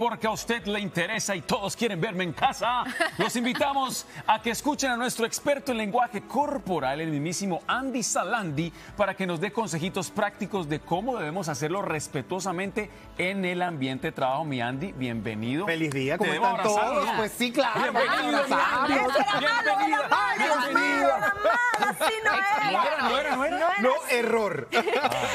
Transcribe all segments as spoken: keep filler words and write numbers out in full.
Porque a usted le interesa y todos quieren verme en casa, los invitamos a que escuchen a nuestro experto en lenguaje corporal, el mismísimo Andy Sanlandy, para que nos dé consejitos prácticos de cómo debemos hacerlo respetuosamente en el ambiente de trabajo. Mi Andy, bienvenido. Feliz día, ¿cómo están abrazar? Todos? Pues sí, claro. Bienvenido, Andy. Bienvenida. ¡Ay, Dios mío! Así no era. No era, no era. No, error.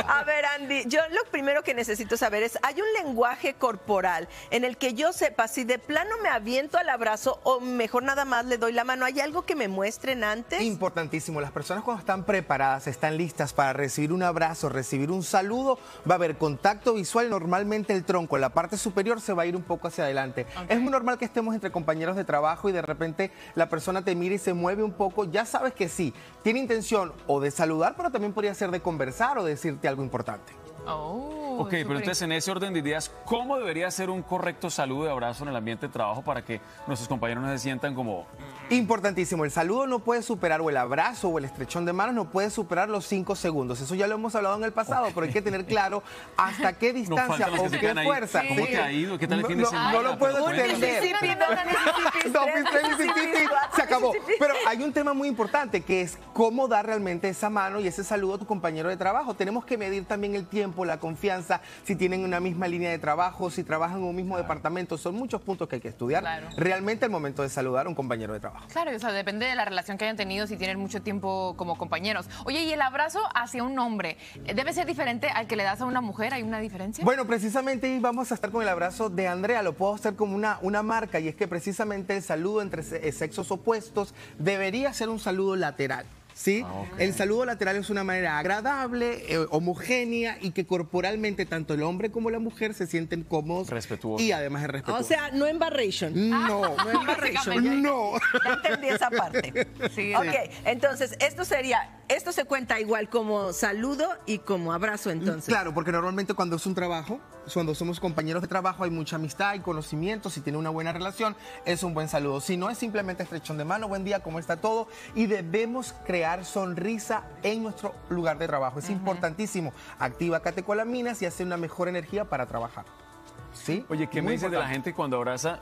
A ver, Andy, yo lo primero que necesito saber es, ¿hay un lenguaje corporal en el que yo sepa si de plano me aviento al abrazo o mejor nada más le doy la mano? ¿Hay algo que me muestren antes? Importantísimo. Las personas cuando están preparadas, están listas para recibir un abrazo, recibir un saludo, va a haber contacto visual. Normalmente el tronco, la parte superior, se va a ir un poco hacia adelante. Okay. Es muy normal que estemos entre compañeros de trabajo y de repente la persona te mira y se mueve un poco. Ya sabes que sí, tiene intención o de saludar, pero también podría ser de conversar o decirte algo importante. Oh, ok, super. Pero entonces en ese orden de ideas, ¿cómo debería ser un correcto saludo y abrazo en el ambiente de trabajo para que nuestros compañeros no se sientan como...? Importantísimo, el saludo no puede superar, o el abrazo o el estrechón de manos no puede superar los cinco segundos. Eso ya lo hemos hablado en el pasado, okay. Pero hay que tener claro hasta qué distancia o qué fuerza. Ahí. ¿Cómo sí. te ha ido? ¿Qué tal el fin de semana? No, no lo puedo entender. Se acabó. Pero hay un tema muy importante que es cómo dar realmente esa mano y ese saludo a tu compañero de trabajo. Tenemos que medir también el tiempo, la confianza, si tienen una misma línea de trabajo, si trabajan en un mismo claro. departamento. Son muchos puntos que hay que estudiar claro. realmente al momento de saludar a un compañero de trabajo. Claro, o sea, depende de la relación que hayan tenido, si tienen mucho tiempo como compañeros. Oye, ¿y el abrazo hacia un hombre debe ser diferente al que le das a una mujer? ¿Hay una diferencia? Bueno, precisamente ahí vamos a estar con el abrazo de Andrea. Lo puedo hacer como una, una marca, y es que precisamente el saludo entre sexos opuestos debería ser un saludo lateral. ¿Sí? Ah, okay. El saludo lateral es una manera agradable, eh, homogénea, y que corporalmente tanto el hombre como la mujer se sienten cómodos. Respetuoso. Y además es respetuoso. O sea, no embarration. No, ah, no embarration. No. Ya entendí esa parte. Sí, ok, sí. Entonces esto sería, esto se cuenta igual como saludo y como abrazo entonces. Claro, porque normalmente cuando es un trabajo, cuando somos compañeros de trabajo hay mucha amistad y conocimiento. Si tiene una buena relación, es un buen saludo. Si no, es simplemente estrechón de mano, buen día, ¿cómo está todo? Y debemos crear sonrisa en nuestro lugar de trabajo. Es uh-huh. importantísimo. Activa catecolaminas y hace una mejor energía para trabajar. ¿Sí? Oye, ¿qué Muy me dices de la gente cuando abraza?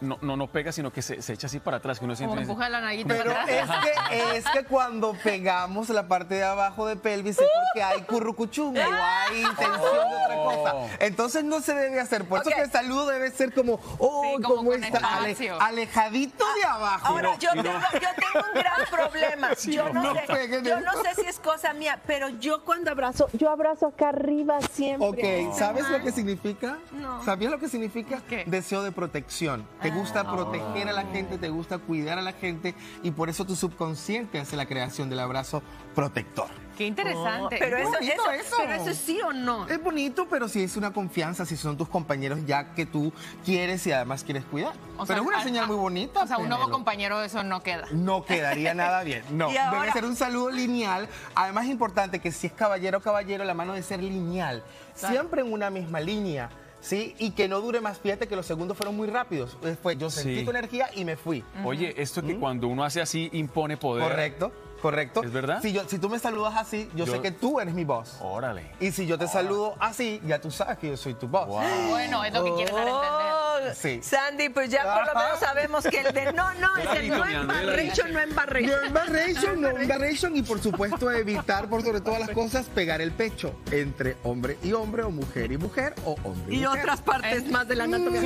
No, no, no pega, sino que se, se echa así para atrás. Que uno siempre empuja la naguita para atrás. Pero es que, es que cuando pegamos la parte de abajo de pelvis es porque hay currucuchum o hay intención oh. de otra cosa. Entonces no se debe hacer. Por okay. eso que el saludo debe ser como, oh, sí, como, como está, ale, alejadito de abajo. Ahora, no, yo, no. tengo, yo tengo un gran problema. Sí, yo no, no, sé, yo no sé si es cosa mía, pero yo cuando abrazo, yo abrazo acá arriba siempre. Ok, oh. ¿sabes lo que significa? No. ¿Sabías lo que significa? ¿Qué? Deseo de protección. Te gusta proteger a la gente, te gusta cuidar a la gente, y por eso tu subconsciente hace la creación del abrazo protector. Qué interesante. Oh, pero, eso, eso, eso. pero eso sí o no. Es bonito, pero si es una confianza, si son tus compañeros ya que tú quieres y además quieres cuidar. O pero sea, es una al, señal muy bonita. O sea, un nuevo compañero eso no queda. No quedaría nada bien. No, debe ahora... ser un saludo lineal. Además es importante que si es caballero o caballero, la mano debe ser lineal. Claro. Siempre en una misma línea. Sí, y que no dure más. Fíjate que los segundos fueron muy rápidos. Después yo sentí sí. tu energía y me fui. Uh-huh. Oye, esto es que ¿Mm? Cuando uno hace así impone poder. Correcto, correcto. ¿Es verdad? Si, yo, si tú me saludas así, yo, yo sé que tú eres mi boss. Órale. Y si yo te Órale. Saludo así, ya tú sabes que yo soy tu boss. Wow. Bueno, es lo que quieres dar a entender. Sí. Sandy, pues ya por lo menos sabemos que el de no, no, es el no embarration, no embarration. No embarration, no embarration, y por supuesto evitar por sobre todas las cosas pegar el pecho entre hombre y hombre, o mujer y mujer, o hombre y, y mujer. Otras partes más de la anatomía.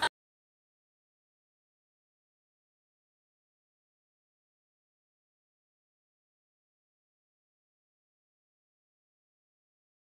No,